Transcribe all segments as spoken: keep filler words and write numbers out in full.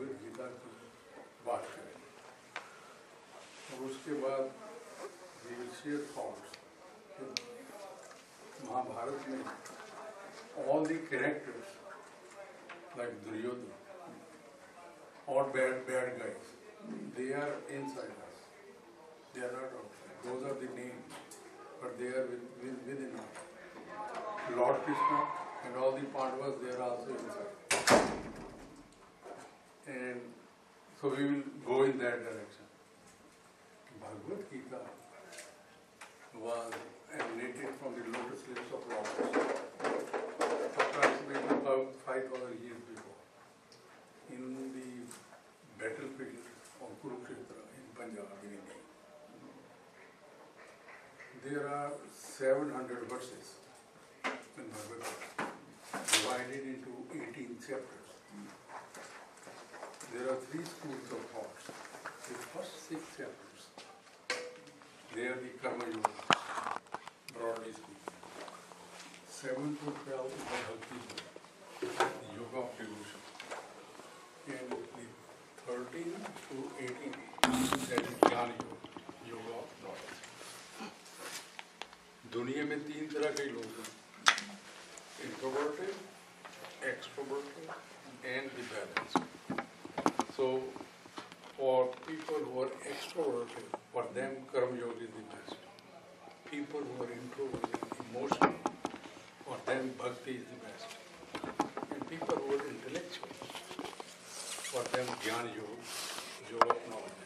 हुए गीता की बात करें। और उसके बाद विविशियर थॉट्स, महाभारत में all the characters like Duryodhana और bad bad guys, they are inside us, they are not outside, those are the names, but they are within us. Lord Krishna and all the Pandavas, they are also inside. And so we will go in that direction. Bhagavad Gita was emanated from the lotus lips of Lord, approximately about five thousand years before, in the battlefield of Kurukshetra in Punjab, in India. There are seven hundred verses in Bhagavad Gita, divided into eighteen chapters. There are three schools of thoughts. The first six chapters, they are the Karma Yoga, broadly speaking. Seven to twelve is the Bhakti Yoga, the Yoga of Devotion. And the thirteen to eighteen, that is Jnana Yoga, Yoga of Knowledge. दुनिया में तीन तरह के लोग हैं, introverted, extroverted and the balance. So for people who are extroverted, for them karma yoga is the best. People who are introverted, emotional, for them bhakti is the best. And people who are intellectual, for them gyan yoga, yoga of knowledge.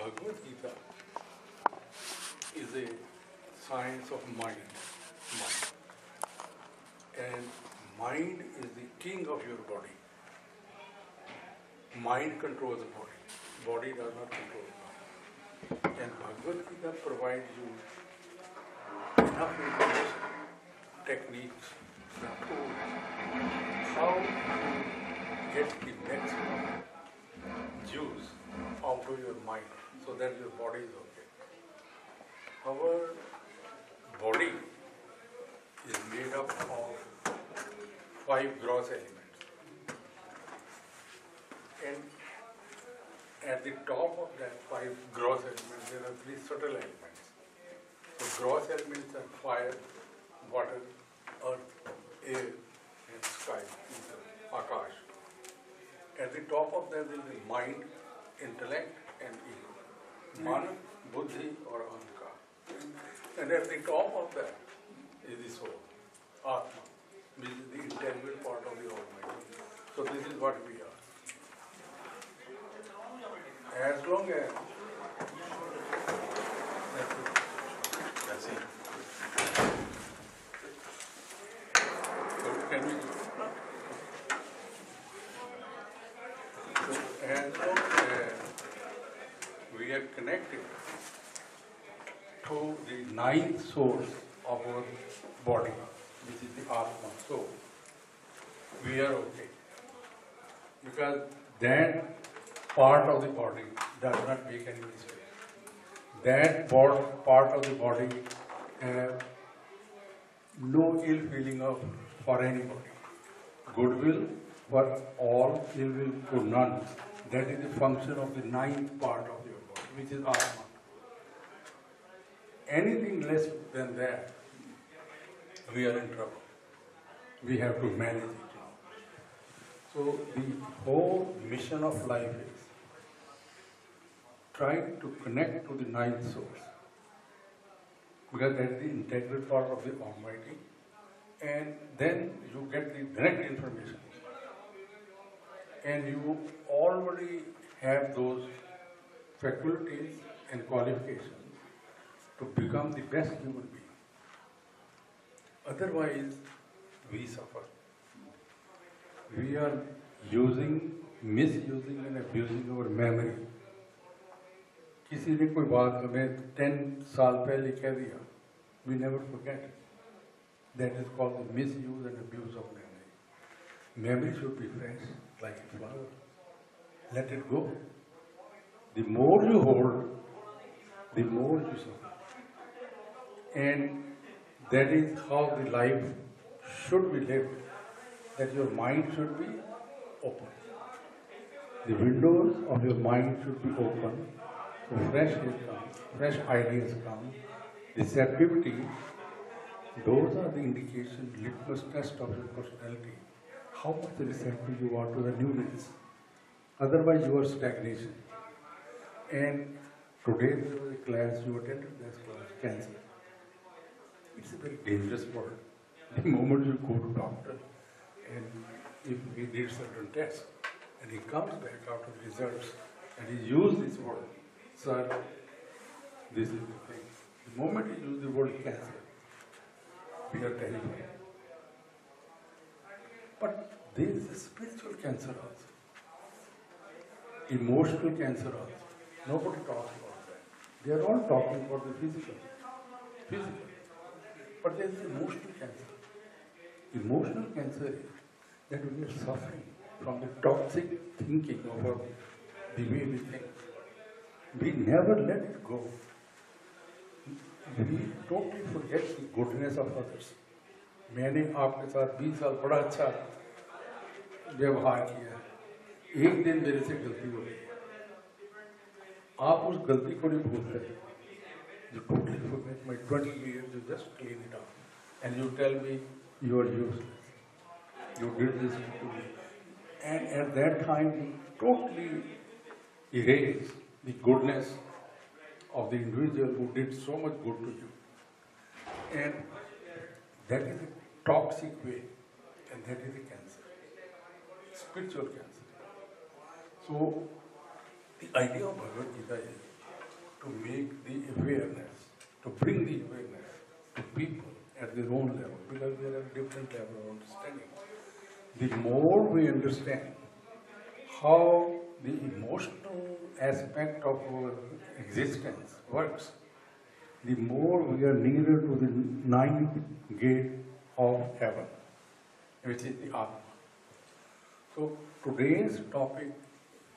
Bhagavad Gita is a science of mind. mind. And mind is the king of your body. Mind controls the body. Body does not control the body. And Bhagavad Gita provides you enough information, techniques, and tools, how to get the maximum juice out of your mind so that your body is okay. Our body is made up of five gross elements, and at the top of that five gross elements there are three subtle elements. So gross elements are fire, water, earth, air, and sky, akash. At the top of that there is mind, intellect, and ego, mana, buddhi, or ahankar. And at the top of that is the soul, Atma, which is the intangible part of the Almighty. So this is what we are. As long as that's it. That's it. So can we do? So as long as we are connected to the ninth source of our body, which is the Atma soul, we are okay. Because that part of the body does not make any mistake. That part of the body has no ill feeling of for anybody. Goodwill for all, ill will for none. That is the function of the ninth part of your body, which is Atma. Anything less than that, we are in trouble. We have to manage it now. So the whole mission of life is trying to connect to the ninth source, because that is the integral part of the Almighty, and then you get the direct information. And you already have those faculties and qualifications to become the best human being. Otherwise, we suffer. We are using, misusing and abusing our memory. किसी ने कोई बात हमें ten साल पहले कह दिया, we never forget it. That is called the misuse and abuse of memory. Memory should be fresh, like a flower. Let it go. The more you hold, the more you suffer. And that is how the life should be lived. that your mind should be open. The windows of your mind should be open, so fresh will come, fresh ideas come, receptivity. Those are the indications, litmus test of your personality. How much receptive you are to the newness. Otherwise, you are stagnation. And today there was a class, you attended this class, cancer. It's a very dangerous word. The moment you go to doctor, and if he did certain tests, and he comes back after the results, and he used this word, sir, this is the thing. The moment you use the word cancer, we are terrified. But there is a spiritual cancer also. Emotional cancer also. Nobody talks about that. They are all talking about the physical. Physical. But there is emotional cancer. Emotional cancer is that we are suffering from the toxic thinking of our, the way we think. We never let it go. We totally forget the goodness of others. मैंने आपके साथ बीस साल बड़ा अच्छा व्यवहार किया है। एक दिन मेरे से गलती हो गई। आप उस गलती को नहीं भूल रहे। You totally forget my twenty years. You just clean it up, and you tell me you are useless. You did this to me, and at that time you totally erase the goodness of the individual who did so much good to you. And that is a toxic way, and that is a cancer, spiritual cancer. So the idea of Bhagavad Gita is to make the awareness, to bring the awareness to people at their own level, because they have a different level of understanding. The more we understand how the emotional aspect of our existence works, the more we are nearer to the ninth gate of heaven, which is the Atma. So today's topic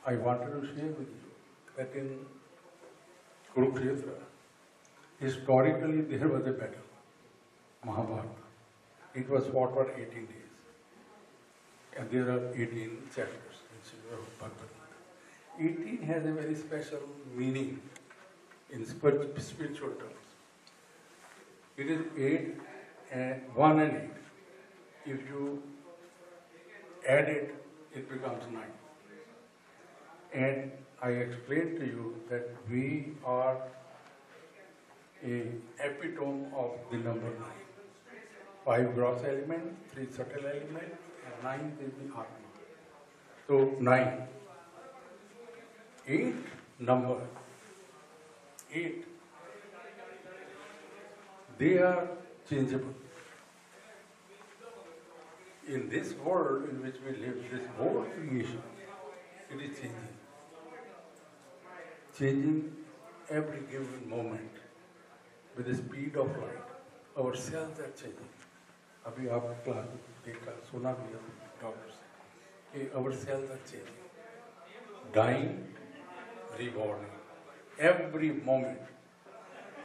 I wanted to share with you, that in Kurukshetra, historically there was a battle, Mahabharata. It was fought for eighteen days, and there are eighteen chapters in Bhagavad Gita. eighteen has a very special meaning in spiritual terms. It is eight and one and eight. If you add it, it becomes nine. And I explained to you that we are an epitome of the number nine. Five gross elements, three subtle elements, and nine is the Atma. So nine. Eight number, eight, they are changeable. In this world in which we live, this whole creation, it is changing, changing every given moment with the speed of light. Our cells are changing. Abhi aap class dekha, suna bhi doctors say, our cells are changing, dying, reborn every moment.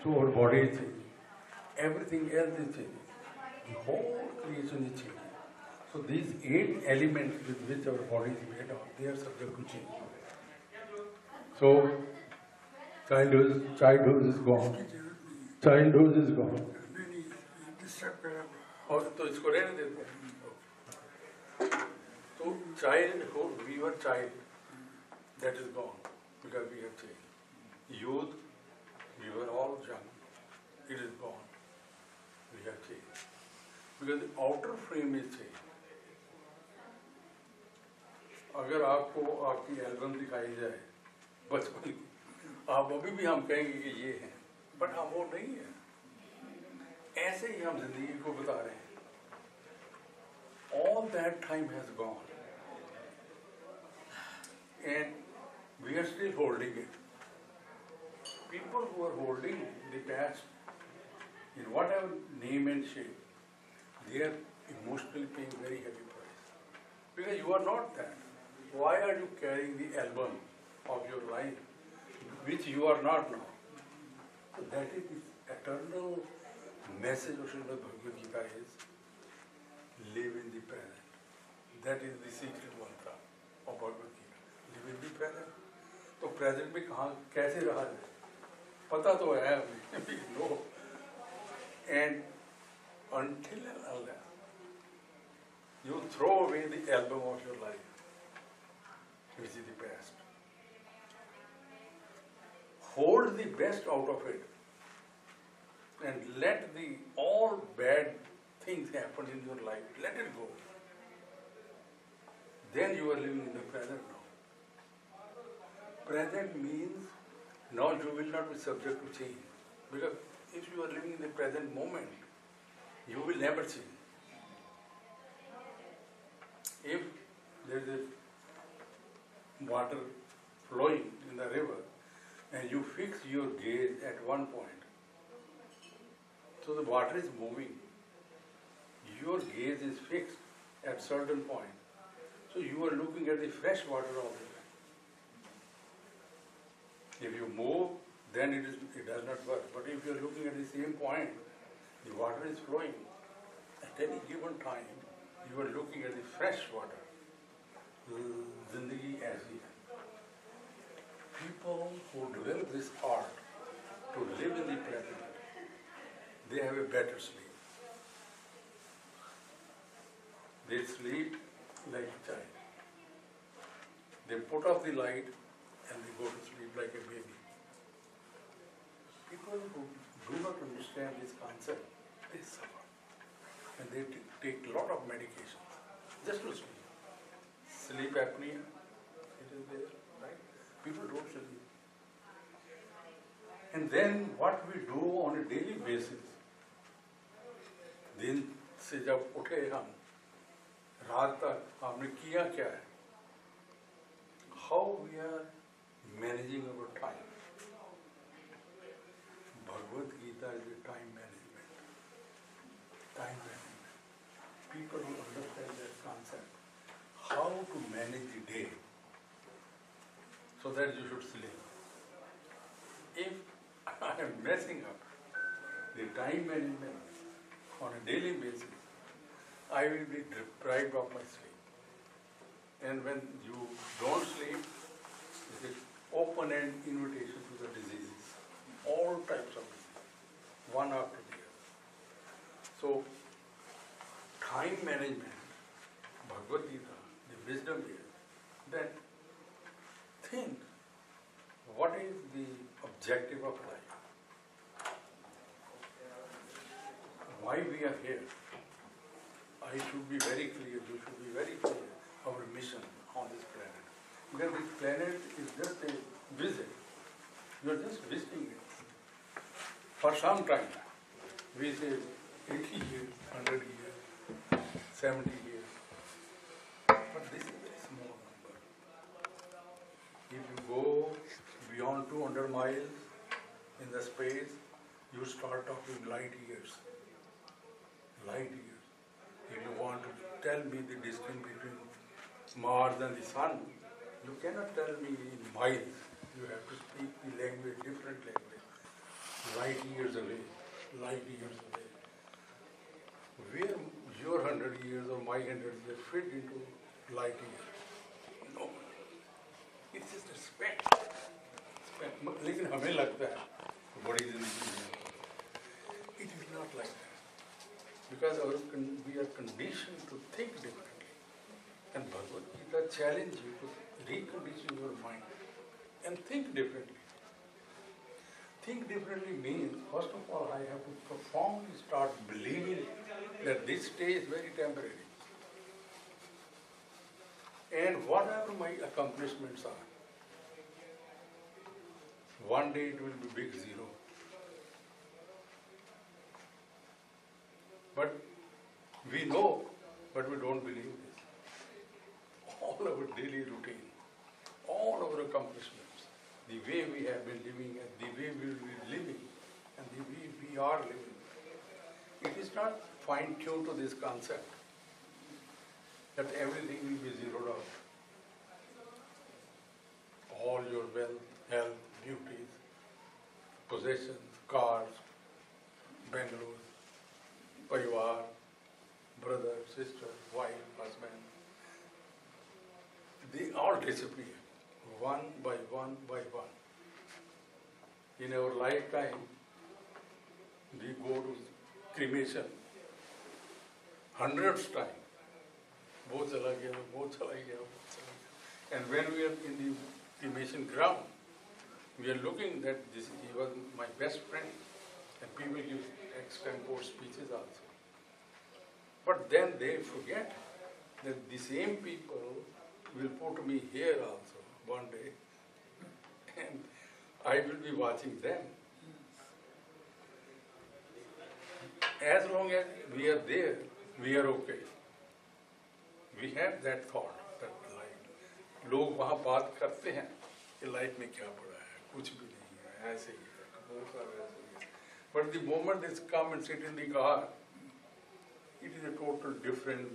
So our body is changing. Everything else is changing. The whole creation is changing. So these eight elements with which our body is made of, they are subject to change. So childhood, childhood is gone. Childhood is gone. So childhood, we were child. That is gone. Because we have changed. Youth, we were all young. It is gone. We have changed. Because the outer frame is changed. अगर आपको आपकी album दिखाई जाए बचपन की, आप अभी भी हम कहेंगे कि ये हैं, but हम वो नहीं हैं. ऐसे ही हम जिंदगी को बता रहे हैं. All that time has gone. And we are still holding it. People who are holding the past in whatever name and shape, they are emotionally paying very heavy price. Because you are not that. Why are you carrying the album of your life, which you are not now? So that is the eternal message of Srimad Bhagavad Gita is, live in the present. That is the secret mantra of Bhagavad Gita. Live in the present. तो present में कहाँ कैसे रहा जाए पता तो है हमें, we know. And until and unless you throw away the album of your life, which is the past, hold the best out of it, and let the all bad things happen in your life. Let it go. Then you are living in the present now. Present means now you will not be subject to change. Because if you are living in the present moment, you will never change. If there is a water flowing in the river and you fix your gaze at one point, so the water is moving. Your gaze is fixed at certain point. So you are looking at the fresh water all the time. If you move, then it is it does not work. But if you are looking at the same point, the water is flowing. At any given time, you are looking at the fresh water. Zindagi aisi hai. People who develop this art to live in the present, they have a better sleep. They sleep like a child. They put off the light and they go to sleep like a baby. People who do not understand this concept, they suffer. And they take a lot of medications just to sleep. Sleep apnea, it is there, right? People don't sleep. And then what we do on a daily basis, दिन से जब उठे हम, रात तक हमने किया क्या है? How we are managing our time. Bhagavad Gita is a time management. Time management. People who understand that concept, how to manage the day so that you should sleep. If I am messing up the time management on a daily basis, I will be deprived of my sleep. And when you don't sleep, it's an open-end invitation to the diseases, all types of diseases, one after the other. So, time management, Bhagavad Gita, the wisdom is that think, what is the objective of life? Why we are here? I should be very clear, you should be very clear, our mission on this planet. Because this planet is just a visit. You are just visiting it. For some time, we say eighty years, one hundred years, seventy years. But this is a very small number. If you go beyond two hundred miles in the space, you start talking light years. Light years. If you want to tell me the distance between Mars and the Sun, you cannot tell me in miles. You have to speak the language, different language. Light years away, light years away. Where your hundred years or my hundred years fit into light years? No. It's just a speck. Speck. But it is not like that. Because our, we are conditioned to think differently. And Bhagavad Gita challenges you to recondition your mind and think differently. Think differently means, first of all, I have to profoundly start believing that this stay is very temporary. And whatever my accomplishments are, one day it will be big zero. But we know, but we don't believe this. All our daily routine, all our accomplishments, the way we have been living and the way we will be living and the way we are living, it is not fine-tuned to this concept that everything will be zeroed out. All your wealth, health, beauties, possessions, cars, bungalows, parivar, brother, sister, wife, husband, participate one by one by one. In our lifetime, we go to cremation hundreds of times. Both are like, both are like, both are like. And when we are in the cremation ground, we are looking that this, he was my best friend, and people give extempore speeches also. But then they forget that the same people will put me here also one day, and I will be watching them. As long as we are there, we are okay. We have that thought that like लोग वहाँ बात करते हैं कि life में क्या पड़ा है, कुछ भी नहीं है, ऐसे ही है, बहुत सारे ऐसे ही है. But the moment they come and sit in the car, it is a total different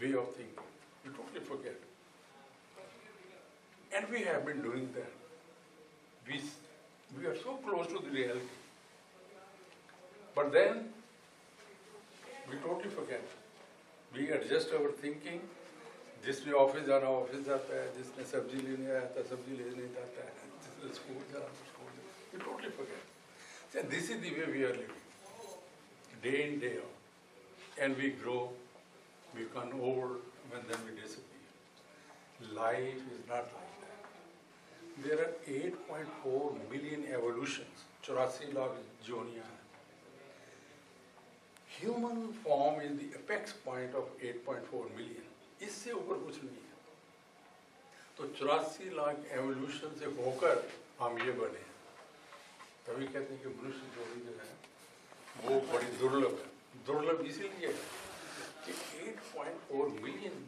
way of thinking. You totally forget. And we have been doing that. We, we are so close to the reality. But then, we totally forget. We adjust our thinking. This way office jana, office jata hai. This way sabji lene aata, sabji lene jata hai. This way school jana, school jata hai. We totally forget. So this is the way we are living. Day in, day out. And we grow, we become old, and then we disappear. Life is not like that. There are eight point four million evolutions. eighty lakh joniya. Human form is the apex point of eight point four million. इससे ऊपर कुछ नहीं है. तो eighty lakh evolution से होकर हम ये बने. तभी कहते हैं कि मनुष्य जोड़ी जो है, वो बड़ी दुर्लभ है. दुर्लभ इसीलिए है कि eight point four million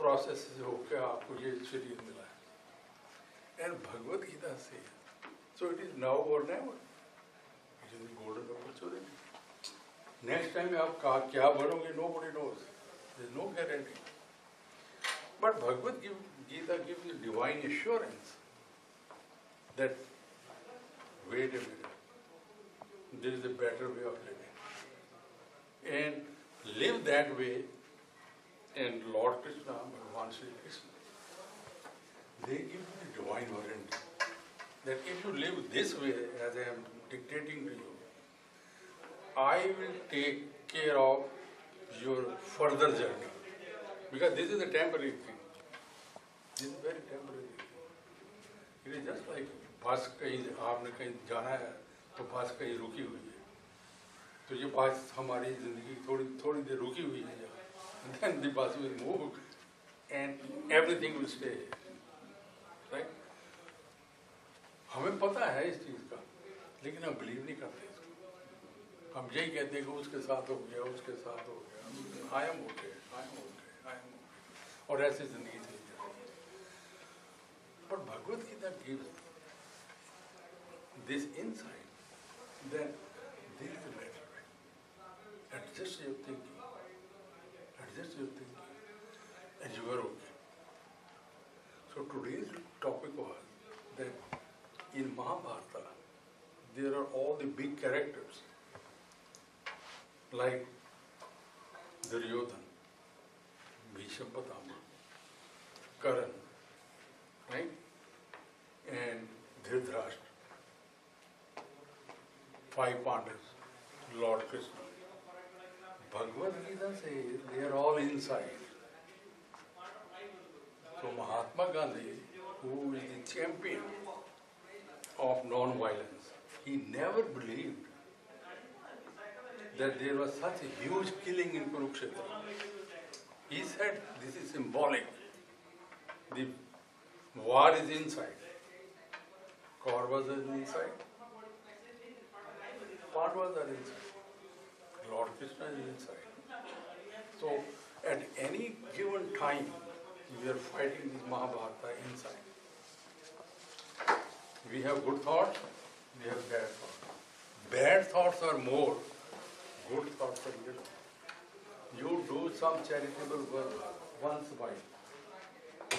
process से होकर आपको ये शरीर मिला है. And Bhagavad Gita says, so it is now or never. It is the golden opportunity. Next time you will be able to nobody knows. There is no guarantee. But Bhagavad Gita gives you divine assurance that, wait a minute, there is a better way of living. And live that way, and Lord Krishna, Bhagavan Sri Krishna, they give you the divine warranty that if you live this way, as I am dictating to you, I will take care of your further journey. Because this is a temporary thing. This is a very temporary thing. It is just like bus kahin aapne kahin jana hai, to bus kahin ruki hui hai. So ye bus hamari zindagi thodi thodi der ruki hui hai. And then the bus will move and everything will stay here. Right? हमें पता है इस चीज का, लेकिन हम believe नहीं करते. हम यही कहते हैं कि उसके साथ हो गया, उसके साथ हो गया, I am okay, I am okay, I am okay, और ऐसे जिंदगी चलती है. But Bhagavad Gita gives this insight that there is a better way. Adjust your thinking, adjust your thinking, and you are okay. So today's topic was that in Mahabharata there are all the big characters. Like Duryodhan, Bhishma Pitama, Karan, right? And Dhritarashtra, five Pandavas, Lord Krishna. Bhagavad Gita says they are all inside. So Mahatma Gandhi, who is the champion of non-violence, he never believed that there was such a huge killing in Kurukshetra. He said, this is symbolic. The war is inside. Kauravas are inside. Pandavas are inside. Lord Krishna is inside. So, at any given time, we are fighting this Mahabharata inside. We have good thoughts, we have bad thoughts. Bad thoughts are more. Good thoughts are little. You do some charitable work once in a while.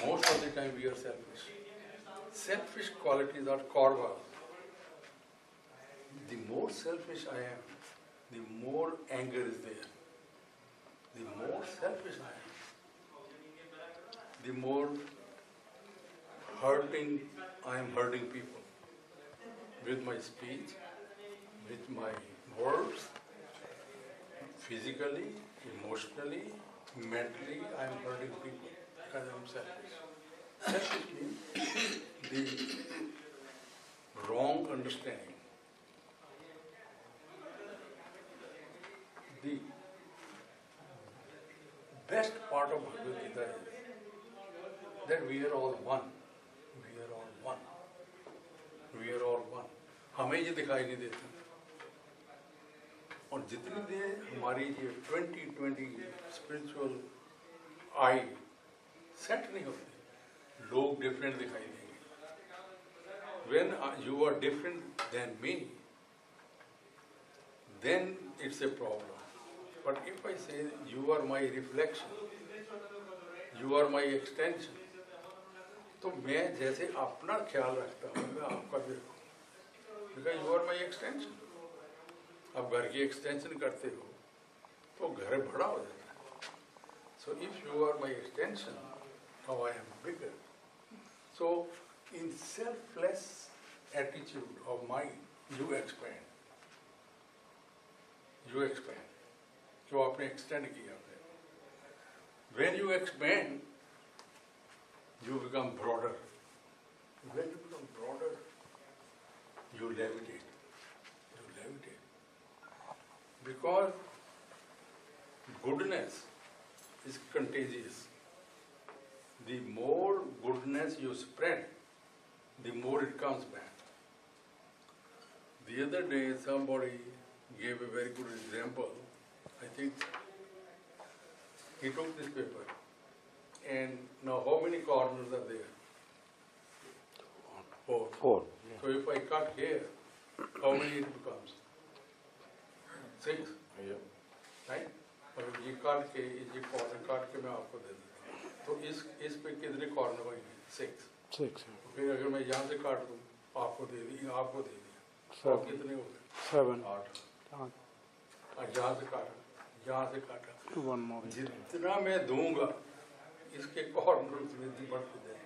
Most of the time we are selfish. Selfish qualities are Kaurava. The more selfish I am, the more anger is there. The more selfish I am, the more hurting I am hurting people with my speech, with my words, physically, emotionally, mentally I am hurting people because I am selfish. Selfishness, the wrong understanding, the best part of Bhagavad Gita is that we are all one. We are all one. We are all one. हमें ये दिखाई नहीं देता और जितनी देर हमारी ये twenty twenty spiritual eye set नहीं होती लोग different दिखाई देंगे. When you are different than me, then it's a problem. But if I say you are my reflection, you are my extension, तो मैं जैसे अपना ख्याल रखता हूँ मैं आपका भी रखूँ because you are my extension. आप घर की extension करते हो तो घर बड़ा हो जाता है. So if you are my extension, now I am bigger. So in selfless attitude of mine, you expand. You expand. जो आपने एक्सटेंड किया है. When you expand, you become broader. When you become broader, you levitate. You levitate. Because goodness is contagious. The more goodness you spread, the more it comes back. The other day, somebody gave a very good example. I think he took this paper, and now how many corners are there? Four. Four. Yeah. So if I cut here, how many it becomes? Six. Yeah. Right? If you cut here, if you cut here, cut here, I will give you. So is is pe kitne corner hoenge? Six. Six. Then if I cut here, I will give you. I will give you. So kitne hoenge? Seven. Eight. और यहाँ से काटा. यहाँ से काटा जितना मैं दूंगा इसके कॉर्नर उतने बढ़ते जाएंगे.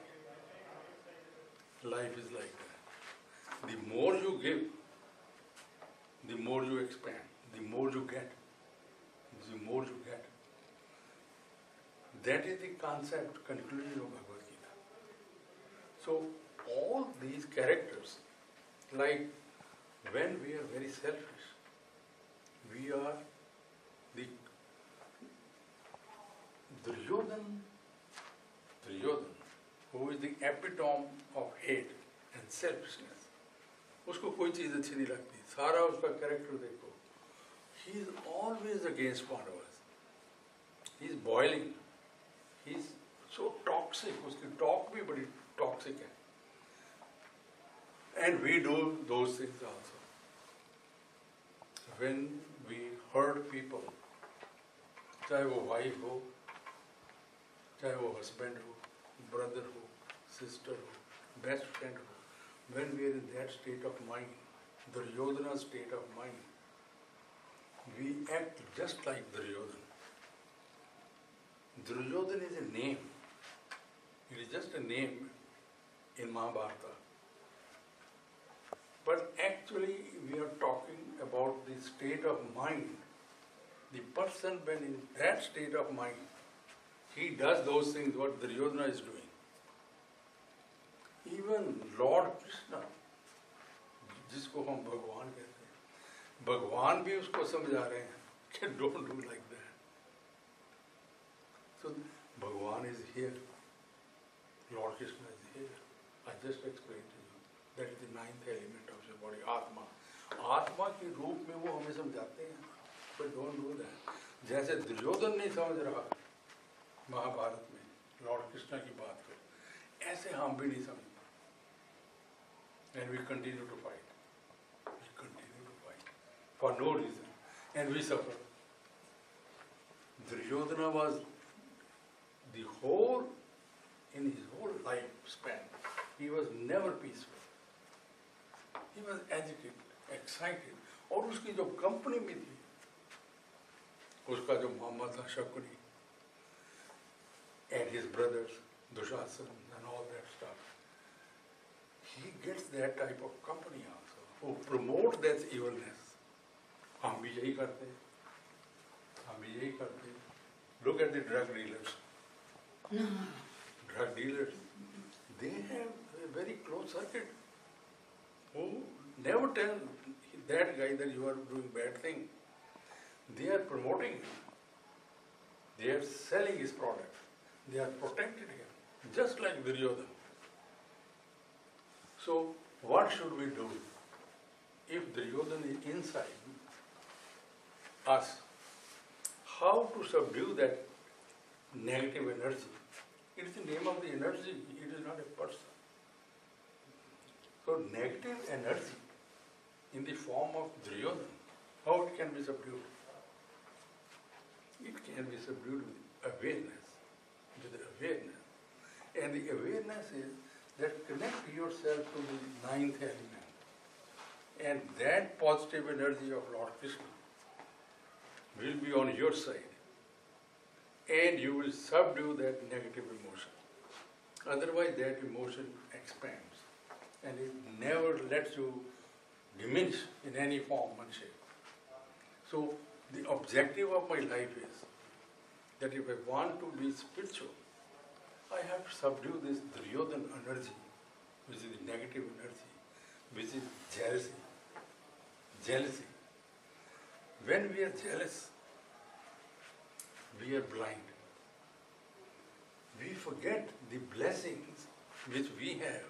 Life is like that. The more you give, the more you expand. The more you get, the more you get. That is the concept, conclusion of Bhagavad Gita. So all these characters, like when we are very selfish, we are the Duryodhan, Duryodhan, who is the epitome of hate and selfishness. उसको कोई चीज़ अच्छी नहीं लगती. सारा उसका character देखो. He is always against Pandavas. He is boiling. He is so toxic. उसकी talk भी बड़ी toxic है. And we do those things also. When we hurt people, चाहे वो wife हो, चाहे वो husband हो, brother हो, sister हो, best friend हो, when we are in that state of mind, Duryodhana state of mind, we act just like Duryodhana. Duryodhana is a name. It is just a name in Mahabharata. But actually, we are talking about the state of mind. The person, when in that state of mind, he does those things what Duryodhana is doing. Even Lord Krishna, जिसको हम भगवान कहते हैं, भगवान भी उसको समझा रहे हैं कि don't do like that. So भगवान is here. Lord Krishna is here. I just explained to you. That is the ninth element of your body, Atma. आत्मा के रूप में वो हमें समझाते हैं, but don't do that. जैसे दुर्योधन नहीं समझ रहा महाभारत में लॉर्ड कृष्णा की बात को, ऐसे हम भी नहीं समझते. And we continue to fight. We continue to fight for no reason, and we suffer. Duryodhana was the whole in his whole lifespan. He was never peaceful. He was agitated. Excited. और उसकी जो company में थी, उसका जो मामा था Shakuni, and his brothers, Dushasan and all that stuff. He gets that type of company also, who promote that evilness. Hum bhi yahi karte, hum bhi yahi karte. Look at the drug dealers. No. Drug dealers, they have a very close circuit. Who never tell that guy that you are doing bad thing. They are promoting him. They are selling his product. They are protecting him, just like Duryodhana. So, what should we do if Duryodhana is inside us? How to subdue that negative energy? It is the name of the energy, it is not a person. So negative energy in the form of Duryodhana, how it can be subdued? It can be subdued with awareness, with awareness. And the awareness is that connect yourself to the ninth element. And that positive energy of Lord Krishna will be on your side. And you will subdue that negative emotion. Otherwise that emotion expands. And it never lets you diminish in any form and shape. So the objective of my life is that if I want to be spiritual, I have to subdue this Duryodhana energy, which is the negative energy, which is jealousy. Jealousy. When we are jealous, we are blind. We forget the blessings which we have,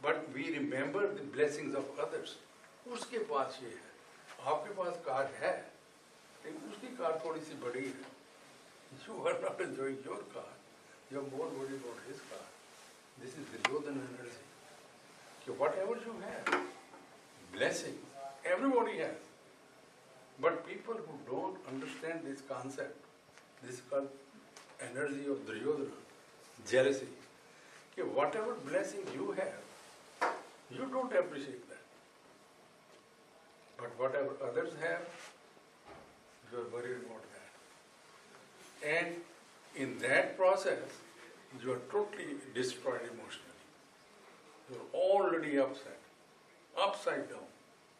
but we remember the blessings of others. Uske paas ye hai, aapke paas car hai, lekin uski car thodi si badi hai. You are not enjoying your car. You are more worried about his car. This is Duryodhana energy. So whatever you have, blessings, everybody has. But people who don't understand this concept, this called energy of Duryodhana, jealousy, okay, whatever blessing you have, you don't appreciate that. But whatever others have, you are worried about that. And in that process, you are totally destroyed emotionally. You are already upset, upside down,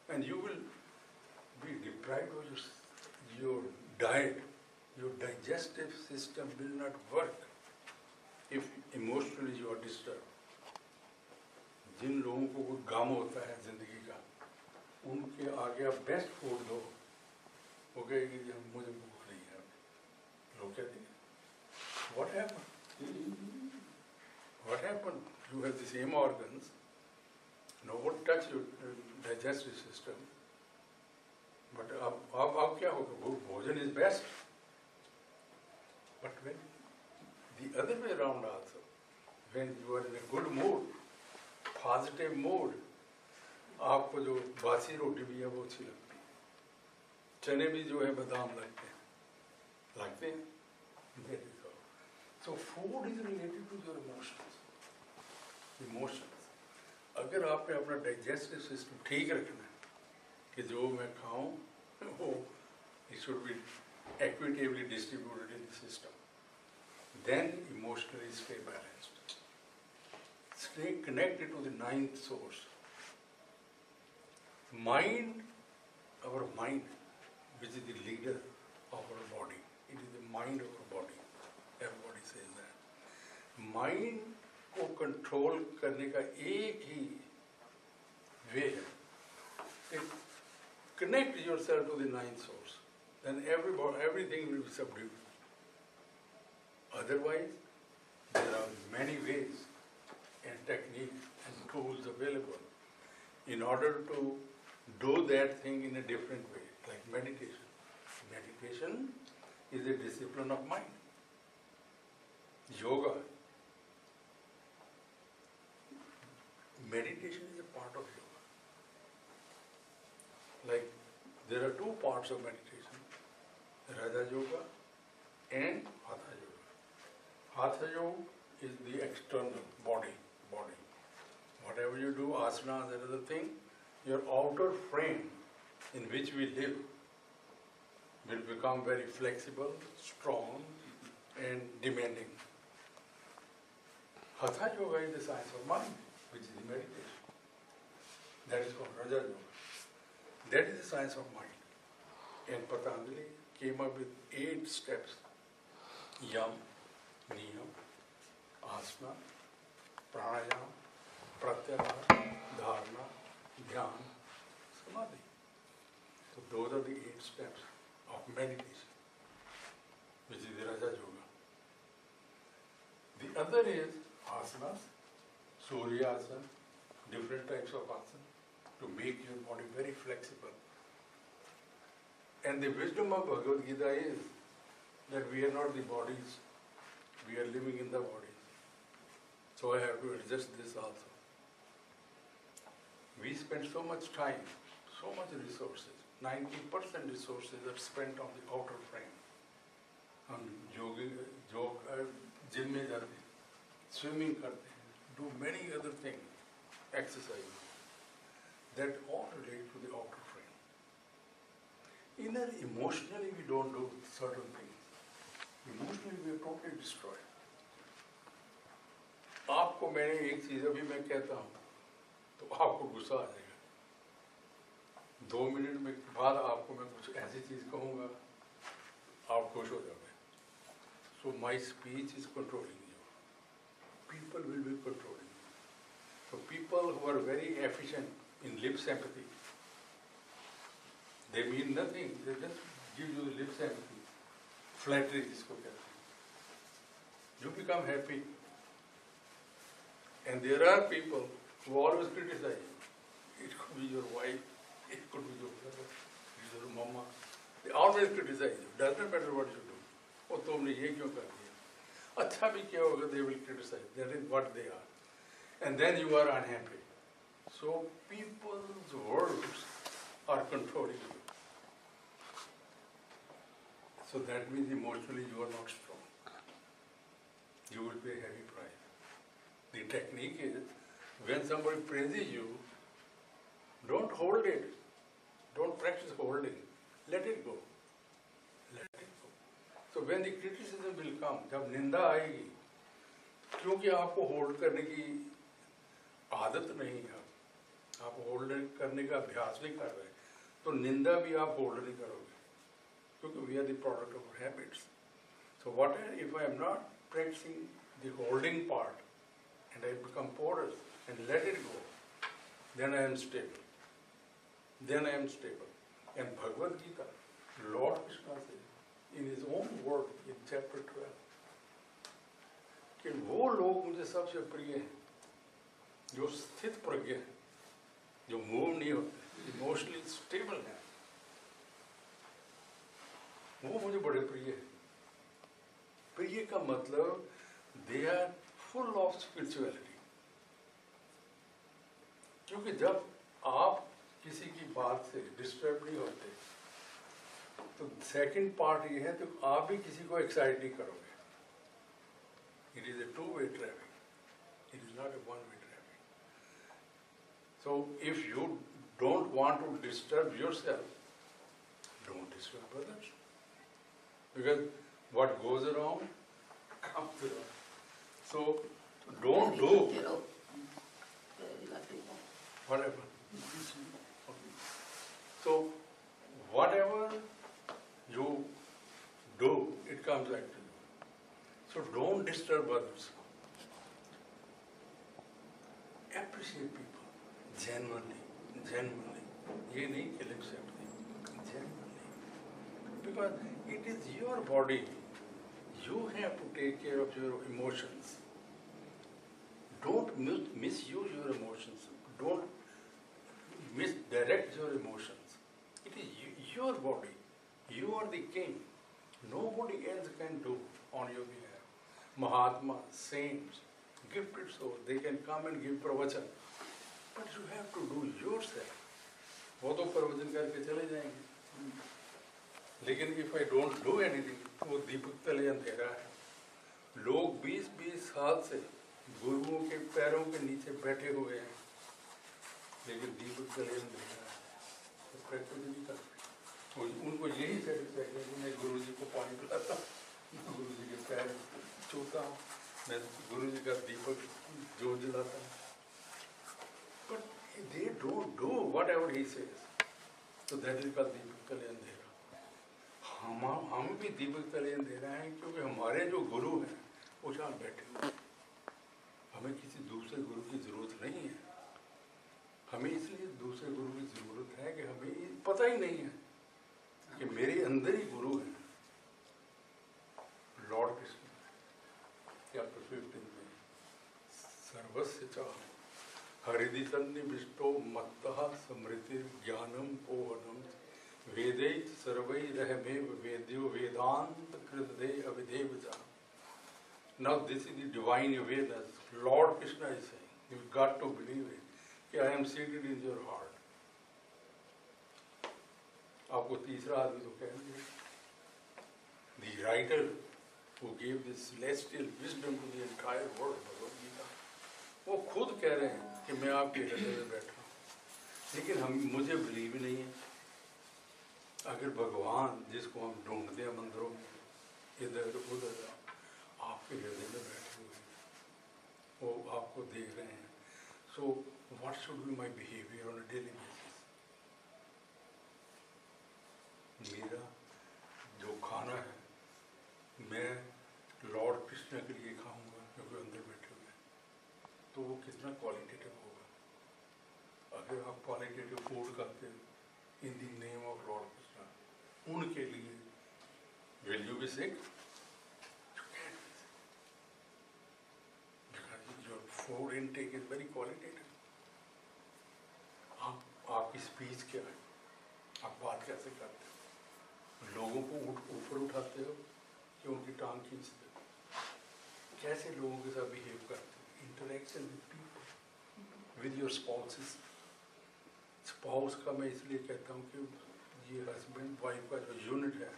and you will be deprived of your, your diet. Your digestive system will not work if emotionally you are disturbed. जिन लोगों को कोई गम होता है जिंदगी का, उनके आगे आप बेस्ट फूड दो, वो कहेंगे कि मुझे भूख नहीं है, लोग क्या देंगे? What happened? What happened? You have the same organs. No one touched your digestive system. But ab, ab, ab kya hoga? Bhojan is best. But when the other way around also, when you are in a good mood, positive mood, aapko jo basi roti bhi hai wo achhi lagti hai. Chane bhi jo hai badam lagte hain. Lagte hain. That is all. So food is related to your emotions. Emotions. Agar aapne apna digestive system theek rakhna hai, कि जो मैं खाऊं वो it should be equitably distributed in the system. Then emotionally stay balanced. Stay connected to the ninth source. Mind, our mind, which is the leader of our body. It is the mind of our body. Everybody says that. Mind को control करने का एक ही way है. Connect yourself to the ninth source, then every, everything will be subdued. Otherwise, there are many ways and techniques and tools available in order to do that thing in a different way, like meditation. Meditation is a discipline of mind. Yoga. Meditation is a part of yoga. Like, there are two parts of meditation, Raja Yoga and Hatha Yoga. Hatha Yoga is the external body, body. Whatever you do, asanas, that other thing, your outer frame in which we live will become very flexible, strong and demanding. Hatha Yoga is the science of mind, which is the meditation. That is called Raja Yoga. That is the science of mind. And Patanjali came up with eight steps. Yam, Niyam, Asana, Pranayama, Pratyahara, Dharana, Dhyana, Samadhi. So those are the eight steps of meditation, which is the Raja Yoga. The other is asanas, Surya asana, different types of asana to make your body very flexible. And the wisdom of Bhagavad Gita is that we are not the bodies, we are living in the bodies. So I have to adjust this also. We spend so much time, so much resources, ninety percent resources are spent on the outer frame, on yoga, yoga, gym, swimming, do many other things, exercise, that all relate to the outer frame. Inner, emotionally we don't do certain things. Emotionally we are totally destroyed. आपको मैंने एक चीज़ अभी मैं कहता हूँ, तो आपको गुस्सा आ जाएगा। दो मिनट में बाद आपको मैं कुछ ऐसी चीज़ कहूँगा, आप खुश हो जाओगे। So my speech is controlling you. People will be controlling you. So people who are very efficient in lip sympathy, they mean nothing. They just give you lip sympathy, flattery. You become happy. And there are people who always criticize you. It could be your wife, it could be your brother, it could be your mama. They always criticize you. Doesn't matter what you do. Oh, तुमने ये क्यों कर दिया? अच्छा भी क्या होगा? They will criticize. That is what they are. And then you are unhappy. So people's words are controlling you. So that means emotionally you are not strong. You will pay a heavy price. The technique is, when somebody praises you, don't hold it. Don't practice holding. Let it go. Let it go. So when the criticism will come, जब निंदा आएगी, क्योंकि आपको hold करने की आदत नहीं है, आप hold करने का अभ्यास नहीं कर रहे, तो निंदा भी आप hold नहीं करोगे, क्योंकि we are the product of our habits. So what if I am not practicing the holding part? And I become porous and let it go, then I am stable. Then I am stable. And Bhagavad Gita, Lord Krishna says in his own word in chapter twelve, कि वो लोग मुझे सबसे प्रिय हैं, जो स्थित प्रज्ञ हैं, जो move नहीं होते, emotionally stable हैं, वो मुझे बड़े प्रिय हैं। प्रिय का मतलब they are full of spirituality. क्योंकि जब आप किसी की बात से डिस्टर्ब नहीं होते, तो सेकंड पार्ट ये है तो आप भी किसी को एक्साइट नहीं करोगे. It is a two-way traffic. It is not a one-way traffic. So if you don't want to disturb yourself, don't disturb others. Because what goes around comes around. So, don't do whatever. Okay. So, whatever you do, it comes back to you. So, don't disturb others. Appreciate people genuinely. Genuinely. Ye nahi ki lip sympathy. Genuinely. Because it is your body. You have to take care of your emotions. Don't misuse your emotions. Don't misdirect your emotions. It is your body. You are the king. Nobody else can do on your behalf. Mahatma, saints, gifted souls, they can come and give pravachan. But you have to do yourself. वो तो pravachan करके चले जाएंगे. लेकिन if I don't do anything, वो दीपक तले अंधेरा है। लोग बीस बीस साल से गुरुओं के पैरों के नीचे बैठे हुए हैं, लेकिन दीपक तले अंधेरा है। तो प्रैक्टिस नहीं करते। उनको यही सेटिस्फैक्शन है कि मैं गुरुजी को पानी पिलाता हूँ, गुरुजी के पैर छूता हूँ, मैं गुरु जी का दीपक जो जलाता हूँ, but they don't do whatever he says, तो दैट इज कॉल्ड दीपक तले अंधेरा। हम हम भी दीपक तले अंधेरा हैं, क्योंकि हमारे जो गुरु हैं वो जहाँ बैठे हुए, हमें किसी दूसरे गुरु की जरूरत नहीं है। हमें इसलिए दूसरे गुरु की जरूरत है कि हमें पता ही नहीं है कि मेरे अंदर ही गुरु है। लॉर्ड कृष्ण चैप्टर फिफ्टीन में सर्वस्य च हरिदितन्निविष्टो मत्तः स्मृतिर्ज्ञानं पोहनं वेदैः सर्वैरहमेव वेद्यो वेदान्त कृतदे अविदेव च। Now this is the divine awareness. Lord Krishna is saying, you've got to believe it. I am seated in your heart. आपको तीसरा आदमी तो कहेंगे, the writer who gave this celestial wisdom to the entire world, Bhagavad Gita, वो खुद कह रहे हैं कि मैं आपके हृदय में बैठा हूँ, लेकिन हम मुझे believe ही नहीं है। अगर भगवान जिसको हम ढूंढते हैं मंदिरों में इधर उधर, आपके हृदय में बैठे हुए हैं, वो आपको देख रहे हैं। So what should be my behavior on a daily basis? मेरा जो खाना है मैं लॉर्ड कृष्ण के लिए खाऊंगा, क्योंकि अंदर बैठे हुए हैं, तो वो कितना क्वालिटेटिव होगा। अगर आप क्वालिटेटिव फूड करते हो in the name of lord Krishna, उनके लिए will you be sick? Your food intake is very qualitative. आप आपकी स्पीच क्या है, आप बात कैसे करते हो, लोगों को ऊपर उठाते हो कि उनकी टांग खींचते हो, कैसे लोगों के साथ बिहेव करते हो, interaction with people, with your spouses. Spouse का मैं इसलिए कहता हूँ कि ये हस्बैंड वाइफ का जो यूनिट है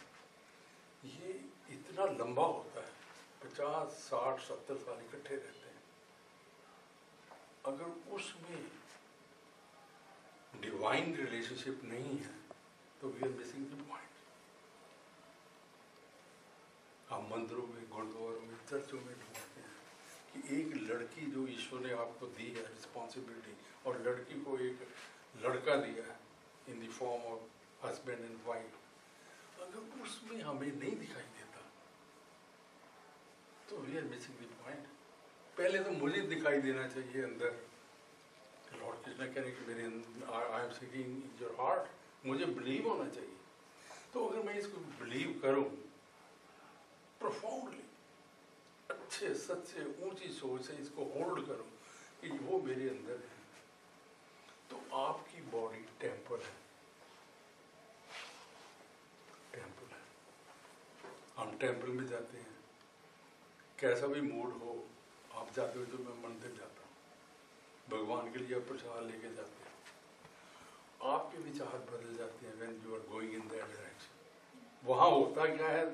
ये इतना लंबा होता है, पचास साठ सत्तर साल इकट्ठे रहते हैं। अगर उसमें डिवाइन रिलेशनशिप नहीं है तो we are missing the point. हम मंदिरों में, गुरुद्वारों में, चर्चों में ढूंढते हैं कि एक लड़की जो ईश्वर ने आपको दी है रिस्पॉन्सिबिलिटी, और लड़की को एक लड़का दिया है in the form of husband and wife, अगर उसमें हमें नहीं दिखाई देता तो we are missing the point. पहले तो मुझे दिखाई देना चाहिए अंदर। लॉर्ड कृष्णा कह रहे हैं कि मेरे I am sitting in your heart, मुझे बिलीव होना चाहिए। तो अगर मैं इसको बिलीव करूँ प्रोफाउंडली, अच्छे सच्चे ऊंची सोच से इसको होल्ड करो कि वो मेरे अंदर है, तो आपकी बॉडी टेम्पल है। टेम्पल है। हम टेम्पल में जाते हैं, कैसा भी मूड हो आप जाते हो, तो मैं मंदिर जाता हूँ, भगवान के लिए आप प्रसाद लेके जाते हो, आपके विचार बदल जाते हैं when you are going in that direction. वहाँ होता क्या है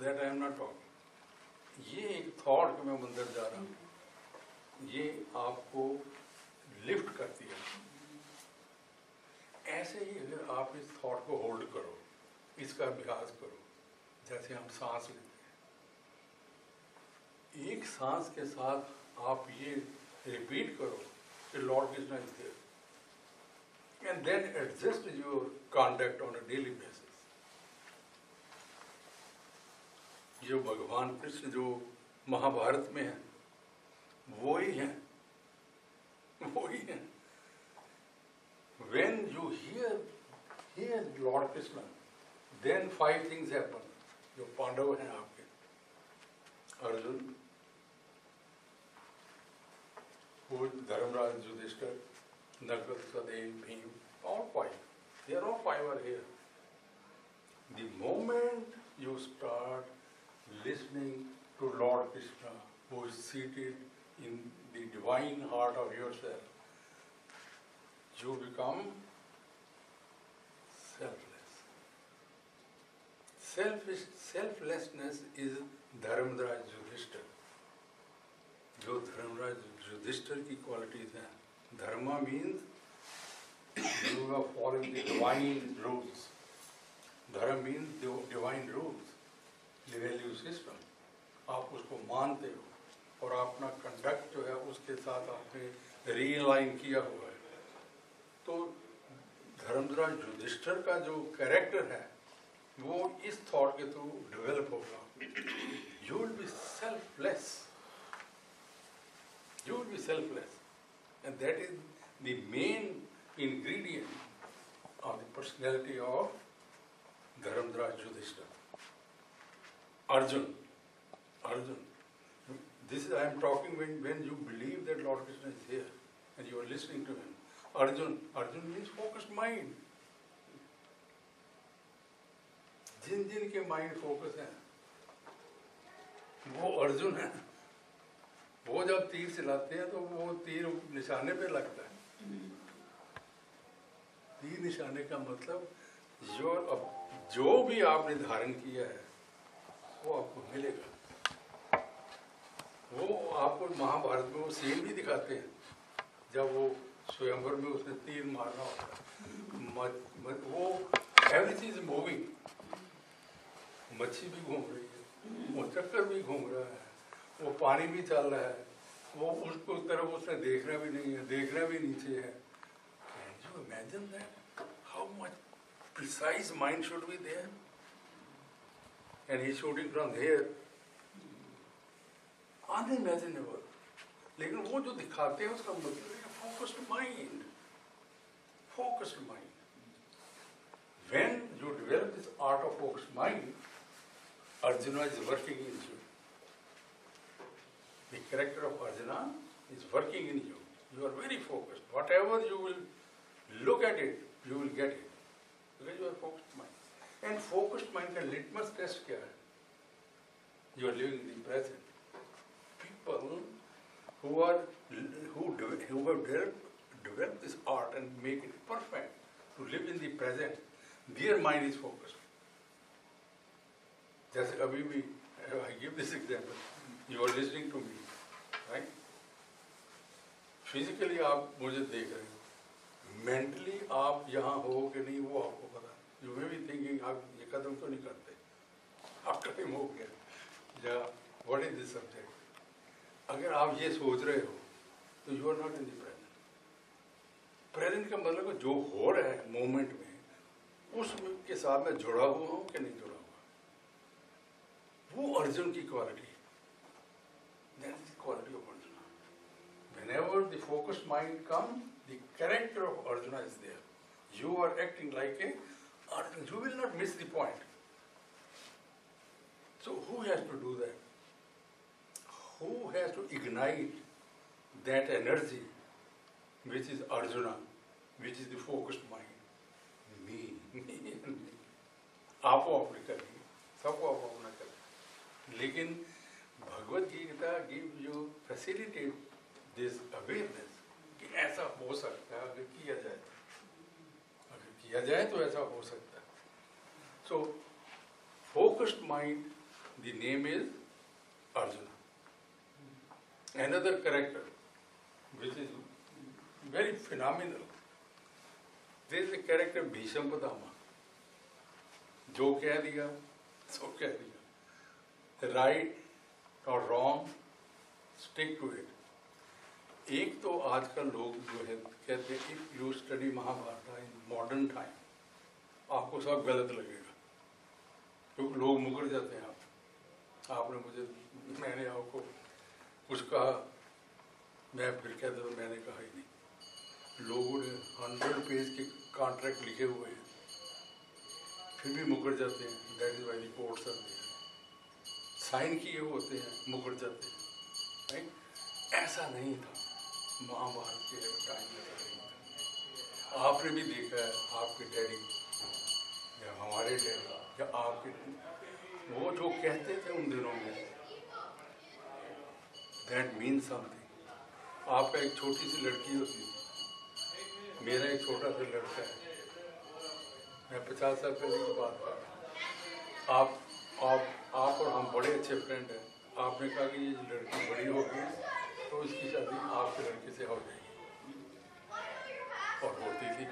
That I am not talking. ये एक थॉट कि मैं मंदिर जा रहा हूँ, ये आपको लिफ्ट करती है। ऐसे ही अगर आप इस थॉट को होल्ड करो, इसका अभ्यास करो, जैसे हम सांस लेते हैं, एक सांस के साथ आप ये रिपीट करो कि lord Krishna is there, and then adjust your conduct on a daily basis. जो भगवान कृष्ण जो महाभारत में है वो ही है, वो ही है। When you hear hear Lord Krishna, then five things happen। जो पांडव हैं आपके, अर्जुन, वो Dharmaraj, Yudhishthir, Nakul, Sahdev, Bhim, all five, they are all five are here। The moment you start listening to Lord Krishna, who is seated in the divine heart of yourself, you become selfless. Selfish, selflessness is Dharmraj Yudhishthir. जो Dharmraj Yudhishthir की qualities हैं, Dharma means you are following the divine rules. Dharma means the divine rules, the value system. आप उसको मानते हो और अपना conduct जो है उसके साथ आपने रीलाइन किया हुआ है। तो धर्मराज युधिष्ठिर का जो कैरेक्टर है वो इस थॉट के थ्रू डेवलप होगा। You will be selfless, you will be selfless, and that is the main ingredient of the personality of Dharamdhara Yudhishthira. Arjun, Arjun, this is I am talking when, when you believe that Lord Krishna is here and you are listening to him. Arjun, Arjun means focused mind. Jin jin ke mind focus hai, wo Arjun hai। वो जब तीर चलाते हैं तो वो तीर निशाने पे लगता है। तीर निशाने का मतलब जो अब जो भी आपने धारण किया है वो आपको मिलेगा। वो आपको महाभारत में वो सीन भी दिखाते हैं जब वो स्वयंवर में उसने तीर मारना होता है। म, म, वो एवरीथिंग इज मूविंग, मच्छी भी घूम रही है, वो चक्कर भी घूम रहा है, वो पानी भी चल रहा है, वो उसको उस तरफ उसने देखना भी नहीं है, देखना भी नीचे है। Can you imagine that? How much precise mind should be there? And he's shooting from here. Unimaginable. लेकिन वो जो दिखाते हैं उसका मतलब है focused mind. Focused mind. When you develop this art of focused mind, Arjuna is working in you. The character of Arjuna is working in you. You are very focused. Whatever you will look at it, you will get it. Because you are focused mind. And focused mind का litmus test क्या है? You are living in the present. People who are who who have developed developed this art and make it perfect to live in the present, their mind is focused. जैसे अभी भी I give this example. You are listening to me, right? Physically आप मुझे देख रहे हो, mentally आप यहाँ हो कि नहीं वो आपको पता है। You may be thinking आप ये कदम तो नहीं करते, आपका टाइम हो गया, या what is this subject? अगर आप ये सोच रहे हो तो you are not in the present. Present का मतलब जो हो रहा है moment में उसके साथ मैं जुड़ा हुआ हूँ कि नहीं जुड़ा हुआ। वो अर्जुन की quality, that is the quality of Arjuna. Whenever the focused mind comes, the character of Arjuna is there. You are acting like a Arjuna. You will not miss the point. So who has to do that? Who has to ignite that energy which is Arjuna, which is the focused mind? Me. Me. आपको अपने करेंगे, सबको आप अपना करेंगे। लेकिन Bhagavad Gita give you facilitate this awareness कि ऐसा हो सकता है अगर किया जाए, अगर किया जाए तो ऐसा हो सकता है। So focused mind, the name is Arjun. Another character which is very phenomenal, this is the character Bhishma Pitamah. जो कह दिया सो कह दिया, राइट और रॉन्ग, स्टिक टू इट। एक तो आजकल लोग जो है कहते हैं if you study Mahabharata in modern time आपको सब गलत लगेगा, क्योंकि लोग मुकर जाते हैं। आप आपने मुझे, मैंने आपको कुछ कहा, मैं फिर कहता हूँ मैंने कहा ही नहीं। लोगों ने हंड्रेड पेज के कॉन्ट्रैक्ट लिखे हुए हैं फिर भी मुकर जाते हैं। That is why the courts are there. Sign किए होते हैं, मुकर जाते हैं, राइट? ऐसा नहीं था महाभारत के टाइम में। आपने भी देखा है आपके डैडी या हमारे डैडी या आपके वो जो कहते थे उन दिनों में, दैट मीन समथिंग। आपका एक छोटी सी लड़की होती है, मेरा एक छोटा सा लड़का है, मैं पचास साल पहले की बात कर रहा हूँ। आप आप आप और हम बड़े अच्छे फ्रेंड हैं। आपने कहा कि ये लड़की बड़ी होगी तो इसकी शादी आपके लड़के से हो जाएगी, और होती थी।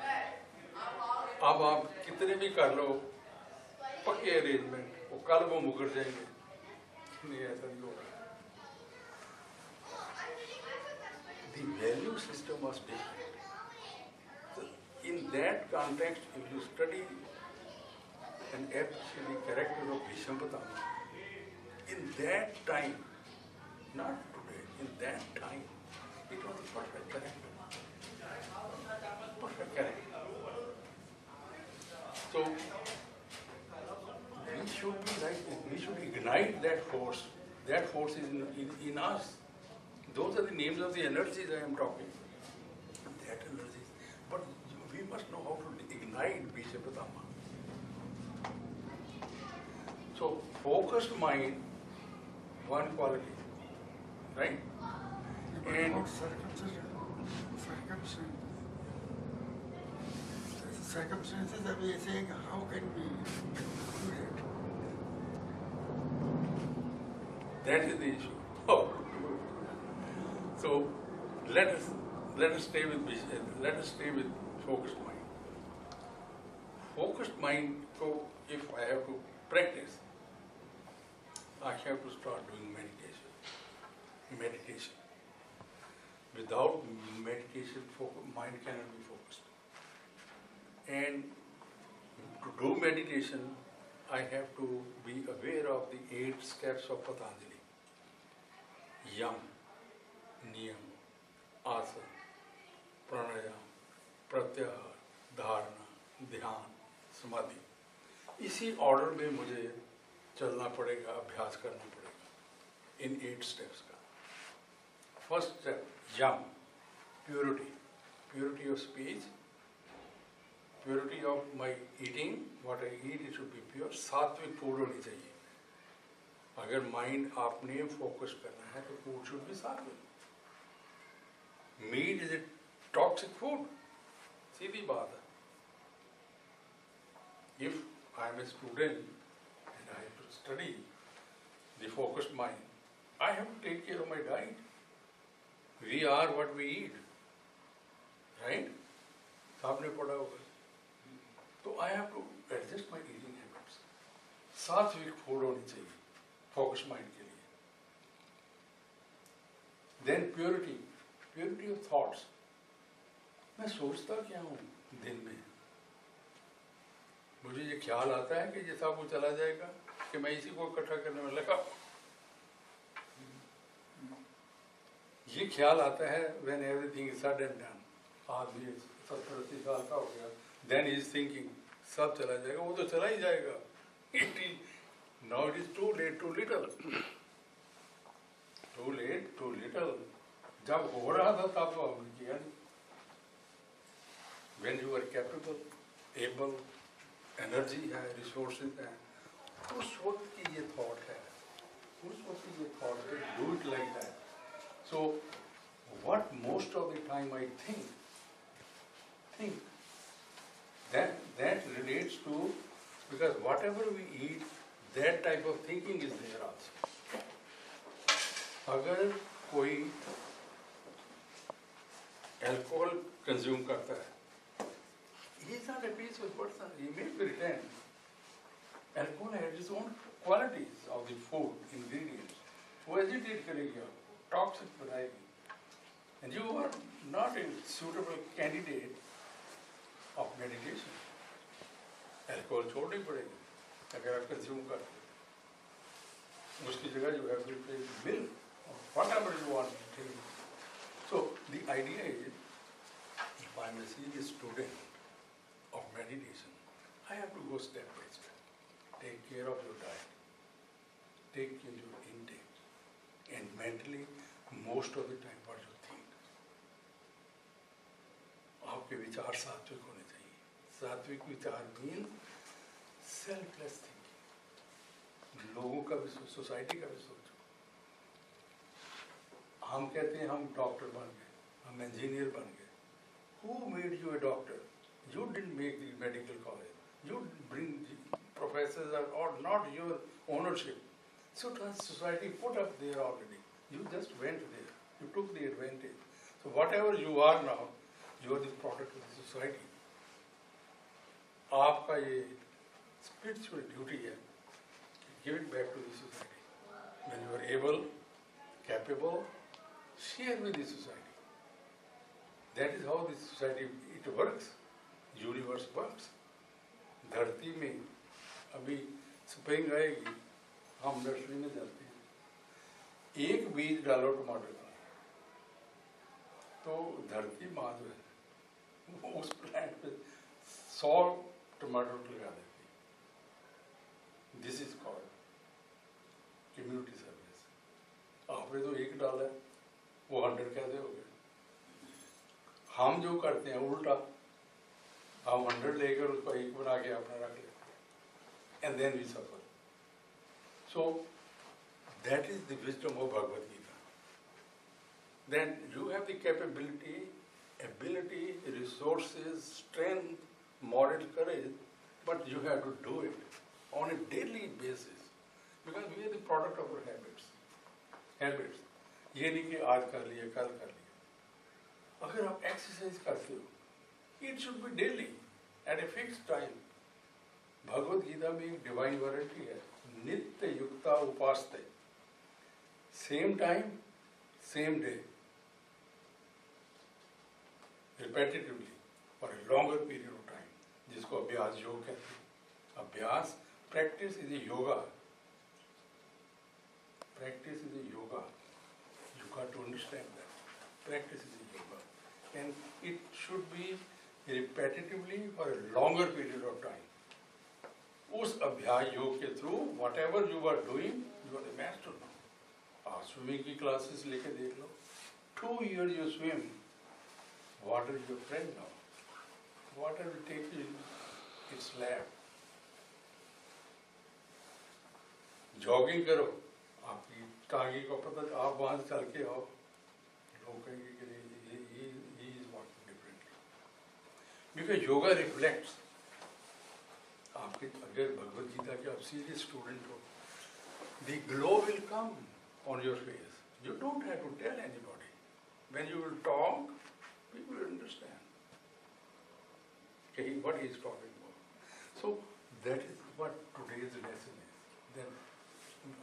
अब आप कितने भी कर लो पक्के अरेंजमेंट, वो कल वो मुकर जाएंगे। The value system was different. So in that context, if you study and actually character of Bhishamvatama, in that time, not today, in that time, it was a perfect character. Perfect character. So we should be like this. We should ignite that force. That force is in, in, in us. Those are the names of the energies I am talking. That energies. But we must know how to ignite Bhishamvatama. So focused mind, one quality. Right? And circumstances that we are saying, how can we do it? That is the issue. Oh. So let us let us stay with let us stay with focused mind. Focused mind. So if I have to practice, I have to start doing meditation. Meditation. Without meditation, mind cannot be focused. And to do meditation, I have to be aware of the eight steps of Patanjali. Yam, Niyam, Asana, Pranayam, Pratyahara, Dharana, Dhyan, Samadhi. इसी order में मुझे चलना पड़ेगा, अभ्यास करना पड़ेगा इन eight steps का. First step, Yam, purity, purity of speech. Purity of my eating, what I eat, it should be pure. Sattvic food होनी चाहिए. अगर mind आपने focus करना है, तो food should be sattvic. Meat is a toxic food. सीधी बात है. If I am a student and I have to study the focused mind, I have to take care of my diet. We are what we eat. Right? आपने पढ़ा होगा. So I have to adjust my eating habits. Sattvic food honi chahiye, focused mind ke liye. Then purity, purity of thoughts. मैं सोचता क्या हूँ दिन में? मुझे ये ख्याल आता है कि ये सब कुछ चला जाएगा, कि मैं इसी को इकट्ठा करने में लगा. ये ख्याल आता है when everything is said and done. आदमी सत्तर अस्सी साल का हो गया. Then he is thinking, सब चला जाएगा, वो तो चला ही जाएगा. It is, now it is too late, too little. Too late, too little. जब हो रहा था तब तो हमने किया. When you are capable, able, energy है, resources है, उस वक्त की ये thought है, उस वक्त की ये thought है, do it like that. So, what most of the time I think, think. That, that relates to, because whatever we eat, that type of thinking is there also. अगर कोई alcohol consume करता है, he is not a peaceful person. He may pretend. Alcohol has its own qualities of the food ingredients. वो agitate करेगा, toxic बनाएगी, and you are not a suitable candidate of meditation. Alcohol छोड़ नहीं पड़ेगा अगर आप कंज्यूम करते. उसकी जगह you have to take milk or whatever you want to take. So the idea is, if I am a serious student of meditation, I have to go step by step. Take care of your diet. Take care of your intake. And mentally, most of the time, what you think. आपके विचार सात्विक होने चाहिए. सात्विक विचार means selfless thinking. लोगों का भी सोचो, सोसाइटी का भी सोचो. हम कहते हैं हम डॉक्टर बन गए, हम इंजीनियर बन गए. Who made you a doctor? You didn't make the medical college. You bring professors are or not your ownership. So society put up there already. You just went there. You took the advantage. So whatever you are now, you are the product of the society. आपका ये spiritual duty है, give it back to the society. when you are able, capable, share with the society. That is how the society, it works, universe works. धरती में अभी spring आएगी, हम nursery में जाते हैं, एक बीज डालो टमाटर का, तो धरती माँ जो है वो उस प्लांट पे सौ टमाटर लगा देती है। This is called immunity service. आपने तो एक डाला है, वो हंड्रेड कैसे हो गया? हम जो करते हैं उल्टा, हम हंड्रेड लेकर उसको एक बना के अपना रख लेते हैं, and then we suffer. So that is the wisdom of Bhagavad Gita. Then you have the capability, ability, resources, strength, moral courage, but you have to do it on a daily basis, because we are the product of our habits. Habits. ये नहीं कि आज कर लिया, कल कर लिया। अगर आप एक्सरसाइज करते हो, it should be daily, at a fixed time. Bhagavad Gita में एक डिवाइन वारंटी है, नित्य युक्ता उपासते, same time, same day, repetitively for a longer period of time, जिसको अभ्यास योग कहते हैं। अभ्यास, practice is a yoga. Practice is a yoga. You got to understand that. Practice is a yoga, and it should be repetitively for a longer period of time. उस अभ्यास योग के through whatever you are doing, you are a master now. आप swimming की classes लेके देख लो, two years you swim, water is your friend now. Water will take in its lap. Jogging करो, आपकी टांगे को पता, आप वहाँ चल के आओ, लोग कहेंगे कि ये ये ये is walking differently. Because yoga reflects. आपके अगर भगवद गीता के आप serious student हो, the glow will come on your face. You don't have to tell anybody. When you will talk, people will understand. What he is talking about. So that is what today's lesson is. Then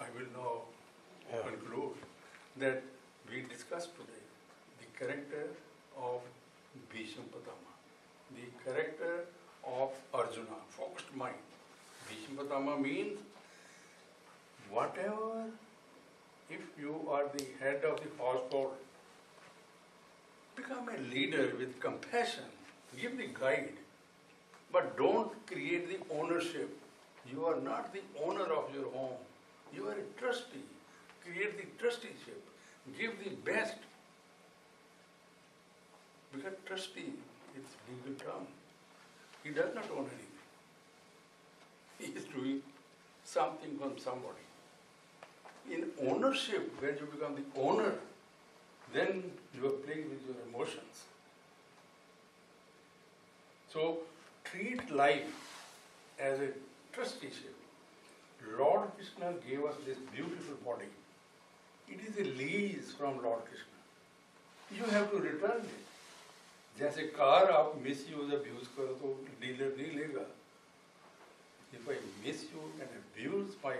I will now yeah. conclude that we discussed today the character of Bhishma Pitama, the character of Arjuna, focused mind. Bhishma Pitama means whatever, if you are the head of the household, become a leader with compassion, give the guide. But don't create the ownership. You are not the owner of your home. You are a trustee. Create the trusteeship. Give the best. Because trustee is legal term. He does not own anything. He is doing something from somebody. In ownership, when you become the owner, then you are playing with your emotions. So, treat life as a trusteeship. Lord Krishna gave us this beautiful body. It is a lease from Lord Krishna. You have to return it. जैसे car आप misuse, abuse करो तो dealer नहीं लेगा. If I misuse and abuse my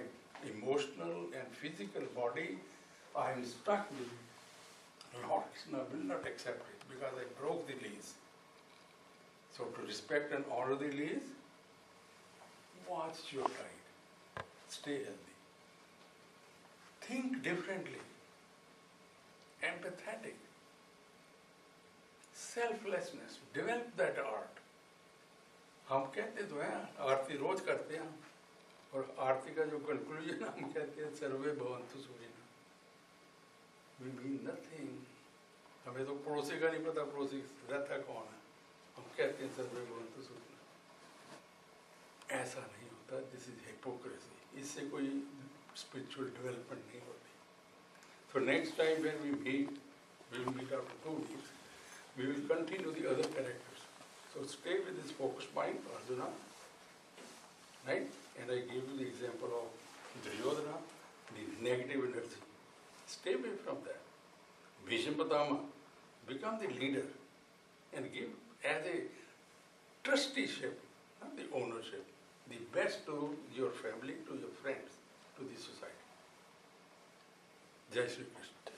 emotional and physical body, I am stuck with it. Lord Krishna will not accept it because I broke the lease. So to respect and honor the lease, watch your diet, stay healthy, think differently, empathetic, selflessness, develop that art. हम कहते तो हैं आरती रोज करते हैं, और आरती का जो conclusion हम कहते हैं सर्वे भवन्तु सुखिनः। We mean nothing. हमें तो पड़ोसी का नहीं पता पड़ोसी रहता कौन है। हम कहते हैं सर्वे भवन्तु सुखिनः, ऐसा नहीं होता। This is hypocrisy. इससे कोई स्पिरिचुअल डेवलपमेंट नहीं होती। So next time when we meet, we will meet after two weeks, we will continue the other characters. So stay with this focused mind, Arjuna, right? And I give you the example of Duryodhana, the negative energy. Stay away from that. Bhishma Pitamah, become the leader and give as a trusteeship, not the ownership, the best to your family, to your friends, to the society. Jai Shri Krishna.